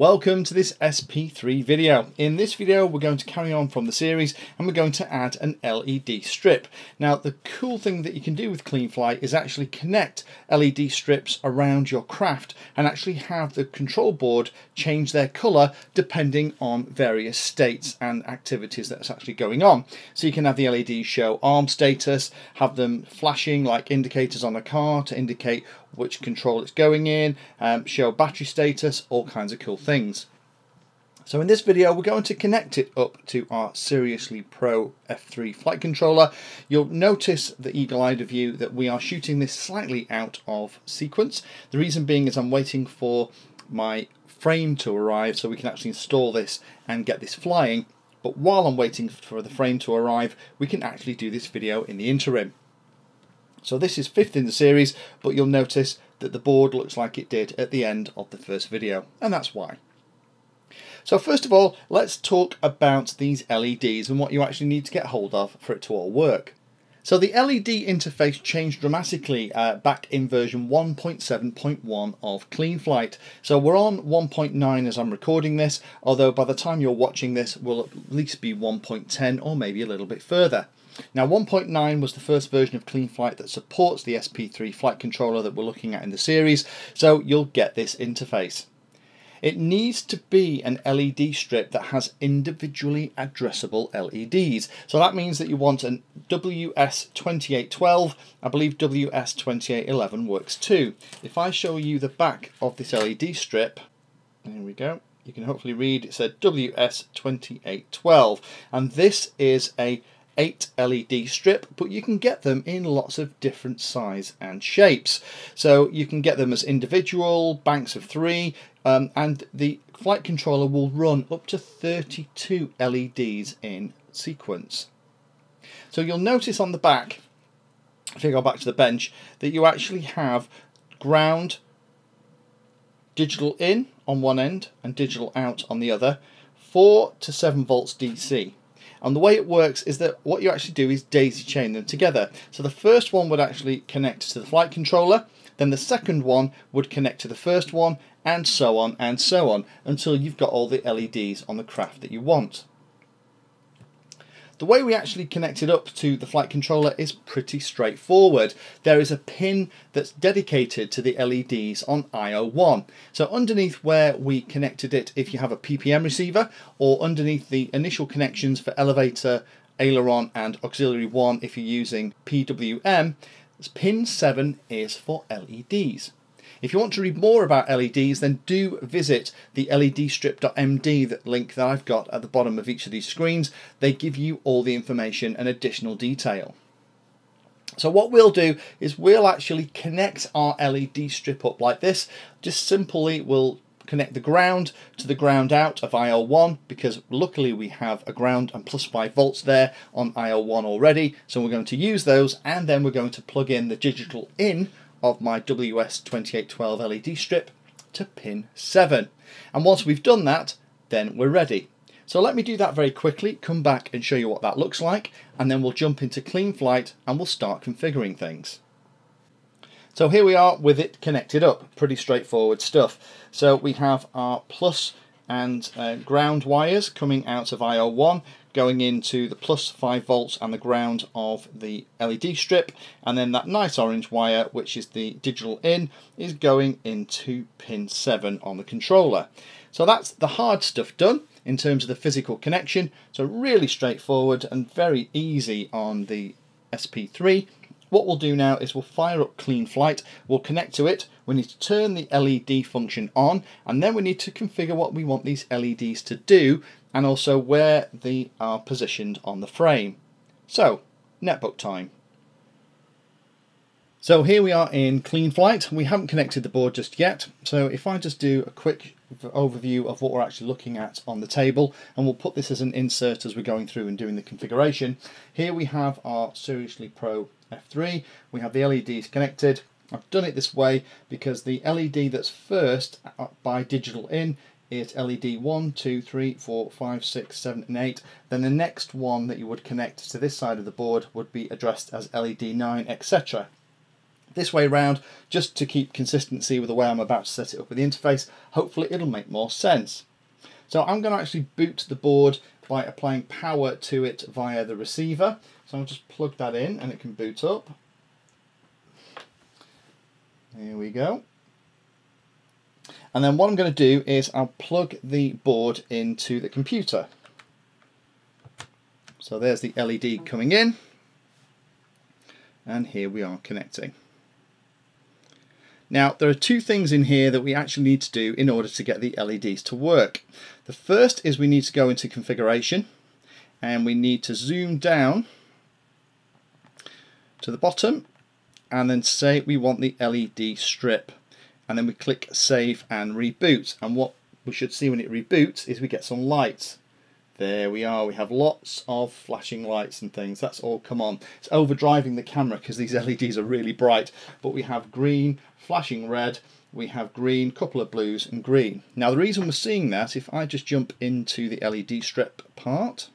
Welcome to this SP3 video. In this video we're going to carry on from the series and we're going to add an LED strip. Now the cool thing that you can do with Cleanflight is actually connect LED strips around your craft and actually have the control board change their colour depending on various states and activities that's actually going on. So you can have the LEDs show arm status, have them flashing like indicators on a car to indicate which control it's going in, show battery status, all kinds of cool things. So in this video we're going to connect it up to our Seriously Pro F3 flight controller. You'll notice, the eagle-eyed of you, that we are shooting this slightly out of sequence. The reason being is I'm waiting for my frame to arrive so we can actually install this and get this flying. But while I'm waiting for the frame to arrive, we can actually do this video in the interim. So this is fifth in the series, but you'll notice that the board looks like it did at the end of the first video, and that's why. So first of all, let's talk about these LEDs and what you actually need to get hold of for it to all work. So the LED interface changed dramatically back in version 1.7.1 of CleanFlight. So we're on 1.9 as I'm recording this, although by the time you're watching this we'll at least be 1.10 or maybe a little bit further. Now 1.9 was the first version of CleanFlight that supports the SP3 flight controller that we're looking at in the series, so you'll get this interface. It needs to be an LED strip that has individually addressable LEDs. So that means that you want a WS2812, I believe WS2811 works too. If I show you the back of this LED strip, there we go. You can hopefully read it said WS2812, and this is a 8 LED strip, but you can get them in lots of different size and shapes. So you can get them as individual banks of 3, and the flight controller will run up to 32 LEDs in sequence. So you'll notice on the back, if you go back to the bench, that you actually have ground, digital in on one end and digital out on the other, 4 to 7 volts DC. And the way it works is that what you actually do is daisy chain them together. So the first one would actually connect to the flight controller, then the second one would connect to the first one, and so on, until you've got all the LEDs on the craft that you want. The way we actually connect it up to the flight controller is pretty straightforward. There is a pin that's dedicated to the LEDs on IO1. So underneath where we connected it, if you have a PPM receiver, or underneath the initial connections for elevator, aileron and auxiliary 1 if you're using PWM, pin 7 is for LEDs. If you want to read more about LEDs, then do visit the ledstrip.md link that I've got at the bottom of each of these screens. They give you all the information and additional detail. So what we'll do is we'll actually connect our LED strip up like this. Just simply we'll connect the ground to the ground out of IL1, because luckily we have a ground and plus 5 volts there on IL1 already. So we're going to use those, and then we're going to plug in the digital in of my WS2812 LED strip to pin 7. And once we've done that, then we're ready. So let me do that very quickly, come back and show you what that looks like, and then we'll jump into CleanFlight and we'll start configuring things. So here we are with it connected up, pretty straightforward stuff. So we have our plus and ground wires coming out of IO1, going into the plus 5 volts and the ground of the LED strip, and then that nice orange wire, which is the digital in, is going into pin 7 on the controller. So that's the hard stuff done in terms of the physical connection, so really straightforward and very easy on the SP3. What we'll do now is we'll fire up CleanFlight, we'll connect to it, we need to turn the LED function on, and then we need to configure what we want these LEDs to do and also where they are positioned on the frame. So, netbook time. So here we are in CleanFlight. We haven't connected the board just yet, so if I just do a quick overview of what we're actually looking at on the table, and we'll put this as an insert as we're going through and doing the configuration. Here we have our Seriously Pro F3, we have the LEDs connected. I've done it this way because the LED that's first by digital in is LED 1, 2, 3, 4, 5, 6, 7 and 8. Then the next one that you would connect to this side of the board would be addressed as LED 9, etc. this way round, just to keep consistency with the way I'm about to set it up with the interface. Hopefully it'll make more sense. So I'm going to actually boot the board by applying power to it via the receiver. So I'll just plug that in and it can boot up. Here we go. And then what I'm going to do is I'll plug the board into the computer. So there's the LED coming in. And here we are connecting. Now there are two things in here that we actually need to do in order to get the LEDs to work. The first is we need to go into configuration and we need to zoom down to the bottom and then say we want the LED strip, and then we click save and reboot, and what we should see when it reboots is we get some lights. There we are, we have lots of flashing lights and things. That's all come on. It's overdriving the camera because these LEDs are really bright, but we have green, flashing red, we have green, couple of blues and green. Now the reason we're seeing that, if I just jump into the LED strip part,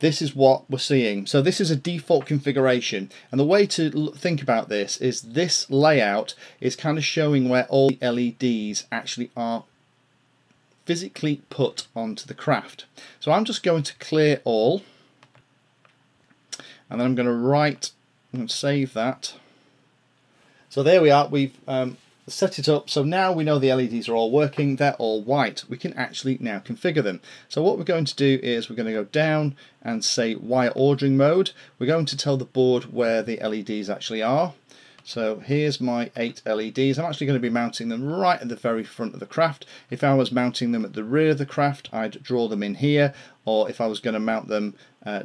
this is what we're seeing. So this is a default configuration, and the way to think about this is this layout is kind of showing where all the LEDs actually are physically put onto the craft. So I'm just going to clear all, and then I'm going to write and save that. So there we are, we've set it up. So now we know the LEDs are all working, they're all white. We can actually now configure them. So what we're going to do is we're going to go down and say wire ordering mode. We're going to tell the board where the LEDs actually are. So here's my 8 LEDs. I'm actually going to be mounting them right at the very front of the craft. If I was mounting them at the rear of the craft, I'd draw them in here, or if I was going to mount them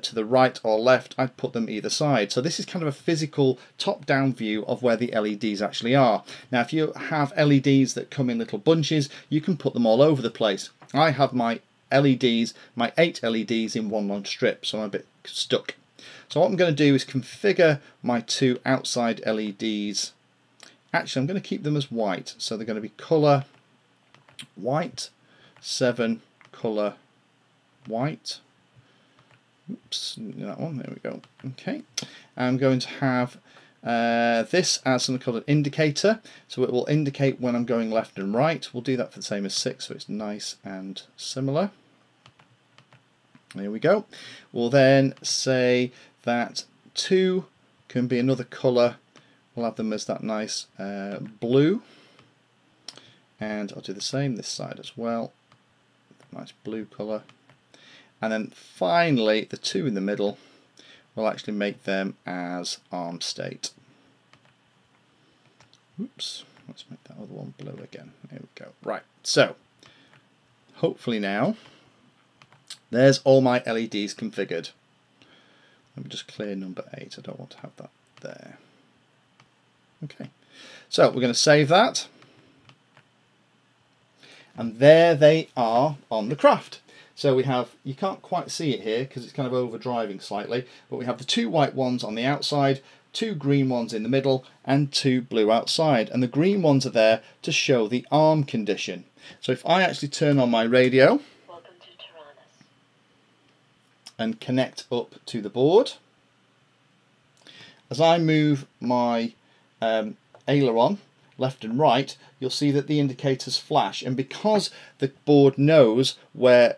to the right or left, I'd put them either side. So this is kind of a physical top-down view of where the LEDs actually are. Now if you have LEDs that come in little bunches, you can put them all over the place. I have my LEDs, my 8 LEDs in one long strip, so I'm a bit stuck. So what I'm going to do is configure my 2 outside LEDs. Actually, I'm going to keep them as white. So they're going to be colour white, 7 colour white. Oops, that one, there we go. Okay, I'm going to have this as something called an indicator. So it will indicate when I'm going left and right. We'll do that for the same as 6, so it's nice and similar. There we go. We'll then say that 2 can be another colour. We'll have them as that nice blue. And I'll do the same this side as well. Nice blue colour. And then finally, the 2 in the middle, we'll actually make them as arm state. Oops, let's make that other one blue again. There we go. Right, so hopefully now there's all my LEDs configured. Let me just clear number 8. I don't want to have that there. Okay, so we're going to save that. And there they are on the craft. So we have, you can't quite see it here because it's kind of overdriving slightly, but we have the 2 white ones on the outside, 2 green ones in the middle, and 2 blue outside. And the green ones are there to show the arm condition. So if I actually turn on my radio and connect up to the board, as I move my aileron left and right, you'll see that the indicators flash, and because the board knows where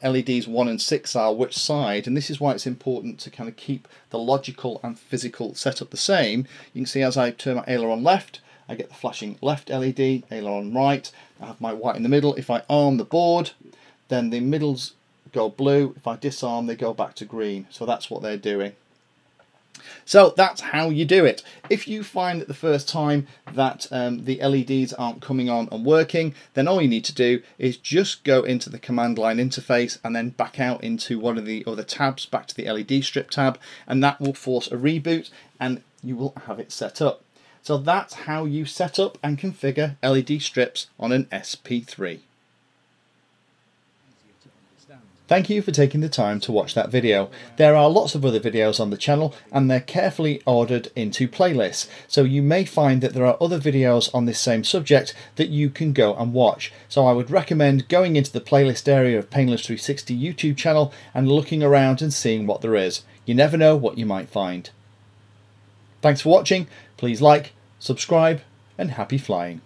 LEDs 1 and 6 are, which side, and this is why it's important to kind of keep the logical and physical setup the same. You can see as I turn my aileron left, I get the flashing left LED, aileron right, I have my white in the middle. If I arm the board, then the middle's go blue. If I disarm, they go back to green. So that's what they're doing. So that's how you do it. If you find that the first time that the LEDs aren't coming on and working, then all you need to do is just go into the command line interface and then back out into one of the other tabs, back to the LED strip tab, and that will force a reboot and you will have it set up. So that's how you set up and configure LED strips on an SP3. Thank you for taking the time to watch that video. There are lots of other videos on the channel and they're carefully ordered into playlists, so you may find that there are other videos on this same subject that you can go and watch. So I would recommend going into the playlist area of Painless360 YouTube channel and looking around and seeing what there is. You never know what you might find. Thanks for watching, please like, subscribe, and happy flying.